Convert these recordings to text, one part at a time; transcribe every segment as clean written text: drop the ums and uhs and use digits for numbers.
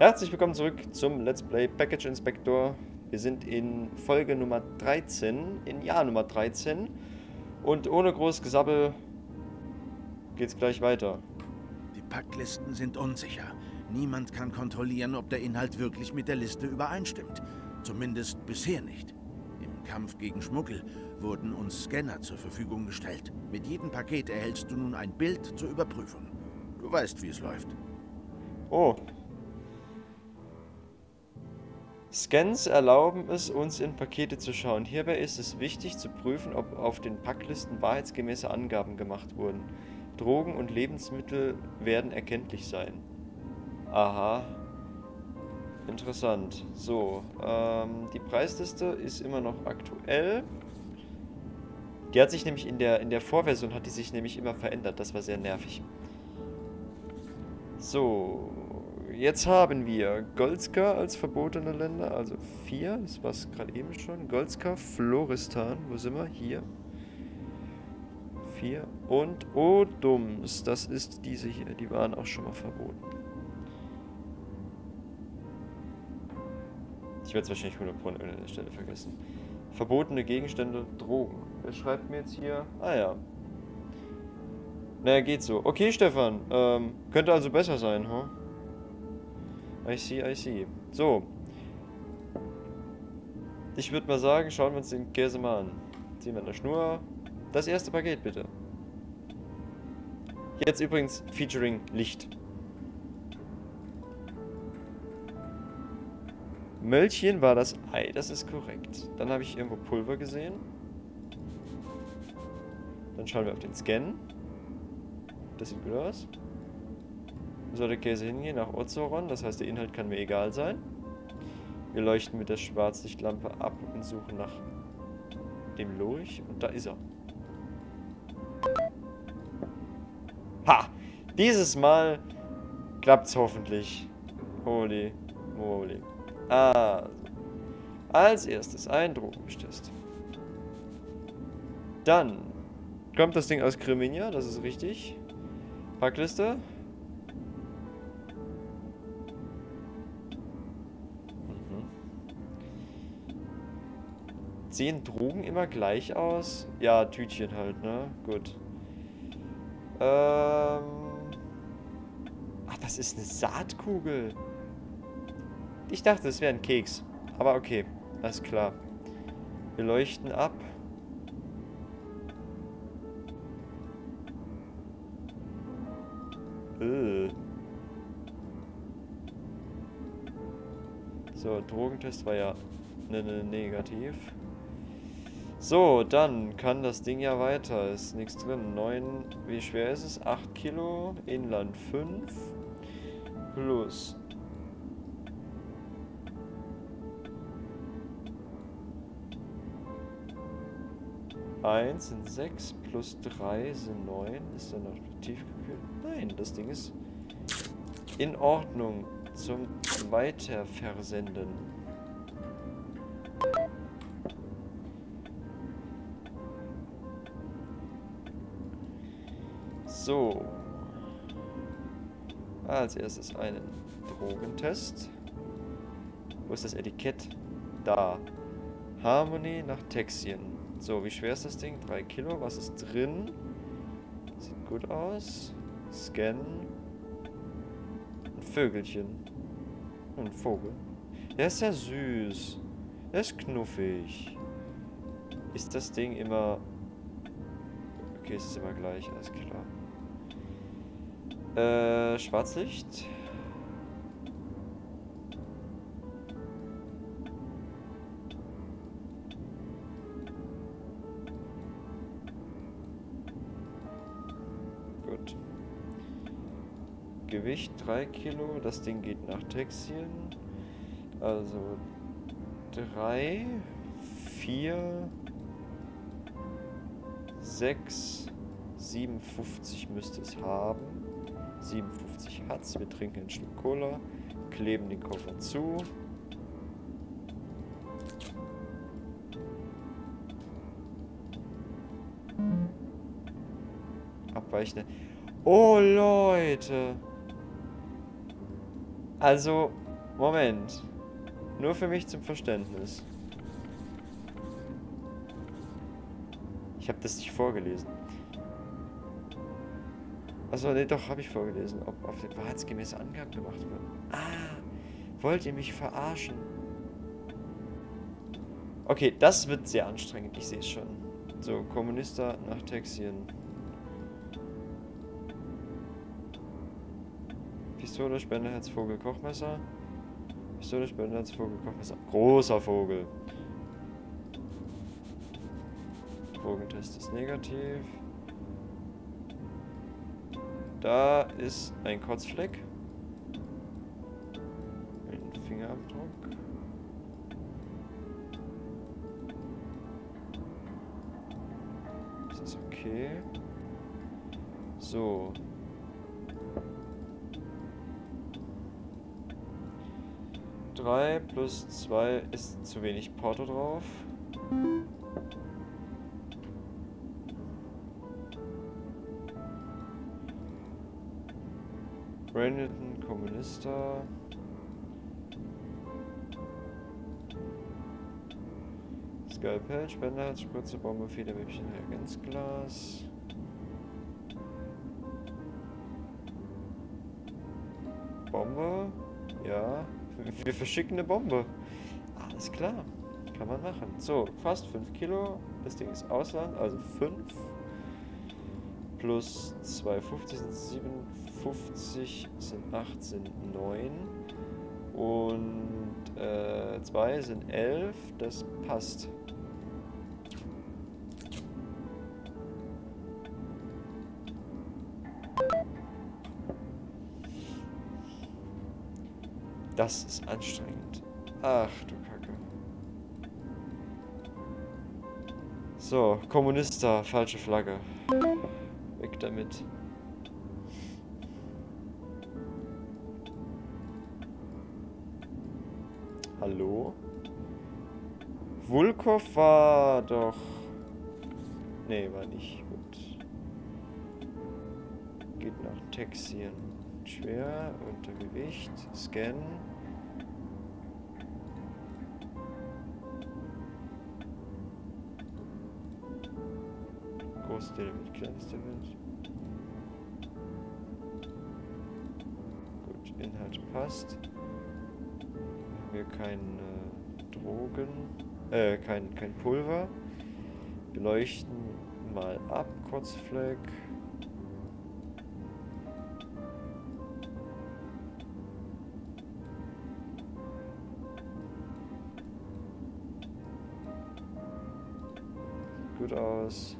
Herzlich willkommen zurück zum Let's Play Package Inspector. Wir sind in Folge Nummer 13, in Jahr Nummer 13. Und ohne groß Gesabbel geht's gleich weiter. Die Packlisten sind unsicher. Niemand kann kontrollieren, ob der Inhalt wirklich mit der Liste übereinstimmt. Zumindest bisher nicht. Im Kampf gegen Schmuggel wurden uns Scanner zur Verfügung gestellt. Mit jedem Paket erhältst du nun ein Bild zur Überprüfung. Du weißt, wie es läuft. Oh. Scans erlauben es, uns in Pakete zu schauen. Hierbei ist es wichtig zu prüfen, ob auf den Packlisten wahrheitsgemäße Angaben gemacht wurden. Drogen und Lebensmittel werden erkenntlich sein. Aha. Interessant. So, die Preisliste ist immer noch aktuell. Die hat sich nämlich in der Vorversion hat die sich nämlich immer verändert. Das war sehr nervig. So. Jetzt haben wir Goldska als verbotene Länder, also 4, das war es gerade eben schon. Goldska, Floristan, wo sind wir? Hier. 4. Und Odums, das ist diese hier, die waren auch schon mal verboten. Ich werde es wahrscheinlich 100% an der Stelle vergessen. Verbotene Gegenstände, Drogen. Wer schreibt mir jetzt hier? Ah ja. Naja, geht so. Okay, Stefan, könnte also besser sein, huh? I see, I see. So. Ich würde mal sagen, schauen wir uns den Käse mal an. Ziehen wir an der Schnur. Das erste Paket, bitte. Jetzt übrigens featuring Licht. Mölchen war das Ei, das ist korrekt. Dann habe ich irgendwo Pulver gesehen. Dann schauen wir auf den Scan. Das sieht gut aus. Soll der Käse hingehen nach Ozzoron, das heißt der Inhalt kann mir egal sein. Wir leuchten mit der Schwarzlichtlampe ab und suchen nach dem Lurch und da ist er. Ha! Dieses Mal klappt's hoffentlich. Holy moly. Also, als erstes ein Drogenbestest. Dann kommt das Ding aus Kriminia, das ist richtig. Packliste. Sehen Drogen immer gleich aus? Ja, Tütchen halt, ne? Gut. Ach, das ist eine Saatkugel. Ich dachte, es wäre ein Keks. Aber okay, alles klar. Wir leuchten ab. So, Drogentest war ja negativ. So, dann kann das Ding ja weiter. Ist nichts drin. 9, wie schwer ist es? 8 Kilo, Inland 5. Plus. Eins sind 6, plus 3 sind 9. Ist dann noch tiefgekühlt? Nein, das Ding ist in Ordnung zum Weiterversenden. So, als erstes einen Drogentest. Wo ist das Etikett? Da. Harmonie nach Texien. So, wie schwer ist das Ding? 3 Kilo. Was ist drin? Sieht gut aus. Scan. Ein Vögelchen. Ein Vogel. Der ist ja süß. Der ist knuffig. Ist das Ding immer... Okay, es ist immer gleich. Alles klar. Schwarzlicht. Gut. Gewicht 3 Kilo. Das Ding geht nach Texien. Also 3, 4, 6, 57 müsste es haben. 57 hat's. Wir trinken einen Schluck Cola, kleben den Koffer zu. Abweichende. Oh Leute! Also, Moment. Nur für mich zum Verständnis. Ich habe das nicht vorgelesen. Achso, nee, doch, habe ich vorgelesen. Ob auf den wahrheitsgemäßen Angaben gemacht wird. Ah, wollt ihr mich verarschen? Okay, das wird sehr anstrengend, ich sehe es schon. So, Kommunista nach Texien. Pistole, Spenderherz, Vogel, Kochmesser. Pistole, Spenderherz, Vogel, Kochmesser. Großer Vogel. Vogentest ist negativ. Da ist ein Kotzfleck. Ein Fingerabdruck. Ist das okay? So. Drei plus 2 ist zu wenig Porto drauf. Brandon, Kommunista. Skalpell, Spenderherz, Spritze, Bombe, Federwäbchen, Reagenzglas. Bombe? Ja. Wir verschicken eine Bombe. Alles klar. Kann man machen. So, fast 5 Kilo. Das Ding ist Ausland, also 5. Plus 2,50 sind 57, sind 8, sind 9 und 2 sind 11, das passt. Das ist anstrengend. Ach du Kacke. So, Kommunista, falsche Flagge. Weg damit. Hallo? Wulkow war doch... Nee, war nicht. Gut. Geht nach Texien. Schwer, Untergewicht, Scan. Großes Element, kleines Element. Gut, Inhalt passt. Haben wir keine Drogen, kein Pulver. Beleuchten mal ab, Kotzfleck. Gut aus.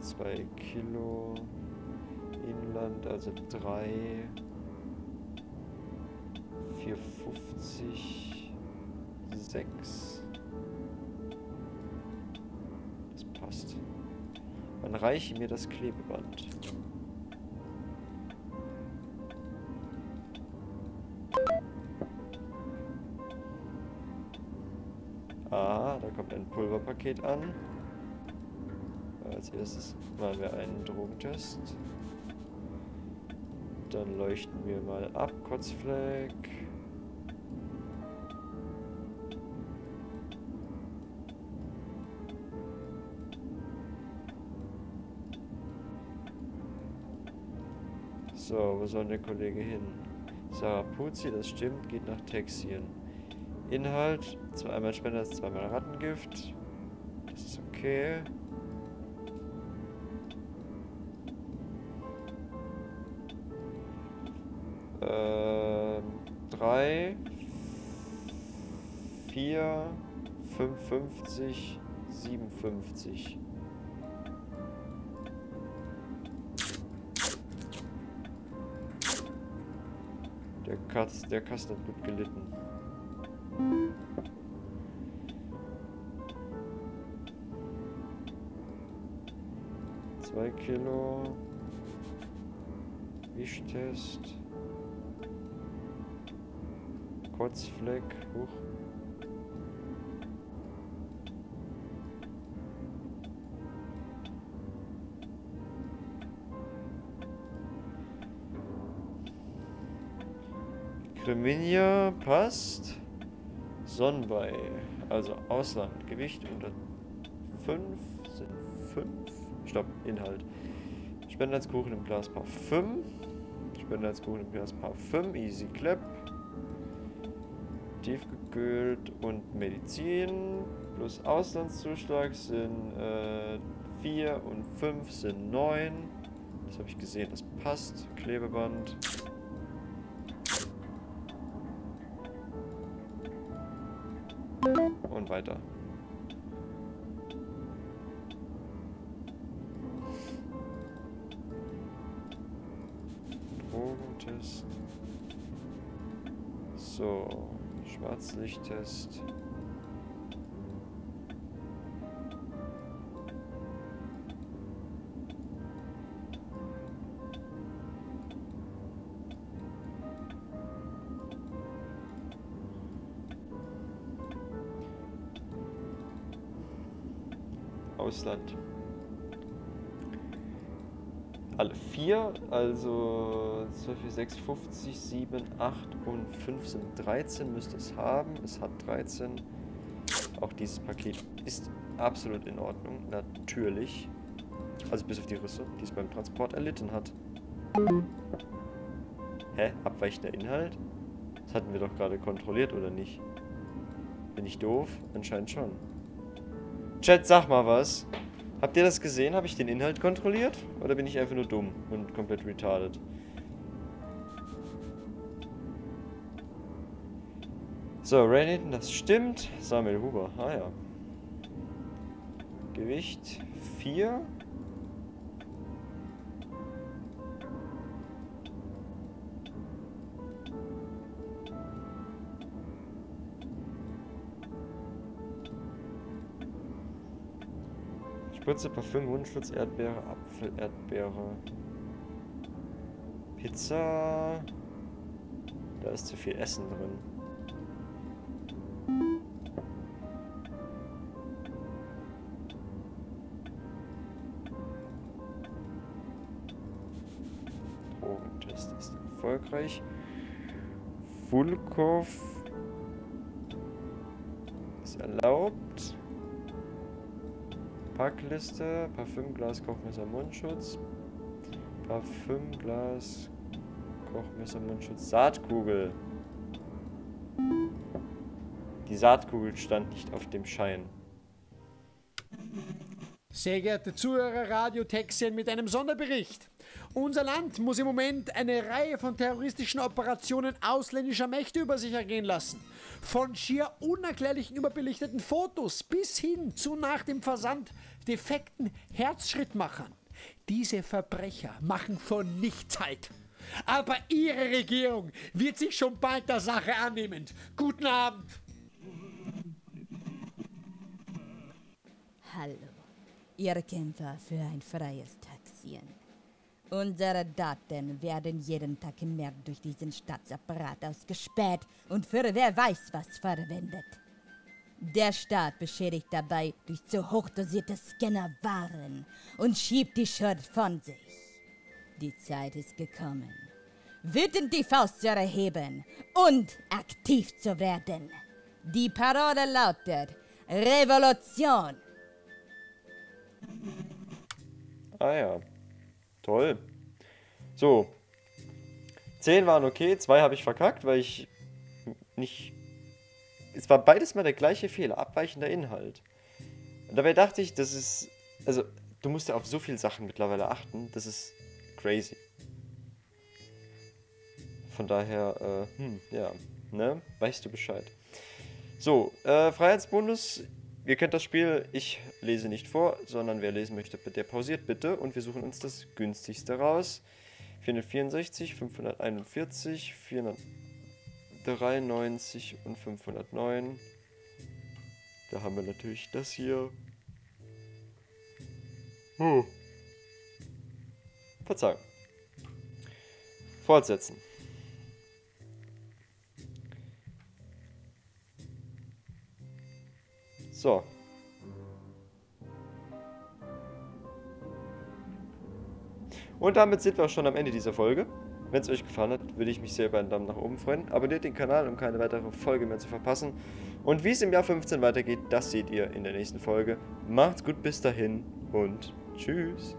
2 Kilo Inland, also 3, 4,50, 6. Das passt. Dann reiche mir das Klebeband. Ah, da kommt ein Pulverpaket an. Als erstes machen wir einen Drogentest. Dann leuchten wir mal ab, Kotzfleck. So, wo soll der Kollege hin? Sarapuzi, das stimmt, geht nach Texien. Inhalt, 2-mal Spender, 2-mal Rattengift. Das ist okay. Vier, 55, 57. Der Kasten hat gut gelitten. Zwei Kilo Wischtest. Kotzfleck, hoch. Kriminia passt. Sonbei, also Ausland. Gewicht unter 5 sind 5. Stopp, Inhalt. Spenden als Kuchen im Glas Parfüm. Spenden als Kuchen im Glas Parfüm. Easy Clap. Tiefgekühlt und Medizin. Plus Auslandszuschlag sind 4 und 5 sind 9. Das habe ich gesehen, das passt. Klebeband. Und weiter. Drogentest. So, Schwarzlichttest. Ausland. Alle 4, also 12, 6, 50, 7, 8 und 5 sind 13, müsste es haben. Es hat 13. Auch dieses Paket ist absolut in Ordnung, natürlich. Also bis auf die Risse, die es beim Transport erlitten hat. Hä? Abweichender Inhalt? Das hatten wir doch gerade kontrolliert, oder nicht? Bin ich doof? Anscheinend schon. Chat, sag mal was. Habt ihr das gesehen? Habe ich den Inhalt kontrolliert? Oder bin ich einfach nur dumm und komplett retarded? So, Rainhaven, das stimmt. Samuel Huber, ah ja. Gewicht 4. Spritze, Parfüm, Mundschutz, Erdbeere, Apfel, Erdbeere, Pizza. Da ist zu viel Essen drin. Drogentest ist erfolgreich. Wulkow ist erlaubt. Packliste, Parfümglas, Kochmesser, Mundschutz, Parfümglas, Kochmesser, Mundschutz, Saatkugel. Die Saatkugel stand nicht auf dem Schein. Sehr geehrte Zuhörer, Radio Texien mit einem Sonderbericht. Unser Land muss im Moment eine Reihe von terroristischen Operationen ausländischer Mächte über sich ergehen lassen. Von schier unerklärlichen überbelichteten Fotos bis hin zu nach dem Versand defekten Herzschrittmachern. Diese Verbrecher machen vor nichts Halt. Aber Ihre Regierung wird sich schon bald der Sache annehmen. Guten Abend. Hallo, Ihr Kämpfer für ein freies Taxieren. Unsere Daten werden jeden Tag mehr durch diesen Staatsapparat ausgespäht und für wer weiß was verwendet. Der Staat beschädigt dabei durch zu hochdosierte Scannerwaren und schiebt die Schuld von sich. Die Zeit ist gekommen, wütend die Faust zu erheben und aktiv zu werden. Die Parole lautet Revolution. Ah ja. Toll. So. 10 waren okay, 2 habe ich verkackt, weil ich nicht... Es war beides mal der gleiche Fehler, abweichender Inhalt. Und dabei dachte ich, das ist... Also, du musst ja auf so viele Sachen mittlerweile achten, das ist crazy. Von daher, ja, ne? Weißt du Bescheid. So, Freiheitsbonus... Ihr kennt das Spiel, ich lese nicht vor, sondern wer lesen möchte, der pausiert bitte und wir suchen uns das günstigste raus. 464, 541, 493 und 509. Da haben wir natürlich das hier. Oh. Verzeihung. Fortsetzen. So. Und damit sind wir auch schon am Ende dieser Folge. Wenn es euch gefallen hat, würde ich mich sehr über einen Daumen nach oben freuen. Abonniert den Kanal, um keine weitere Folge mehr zu verpassen. Und wie es im Jahr 15 weitergeht, das seht ihr in der nächsten Folge. Macht's gut bis dahin und tschüss.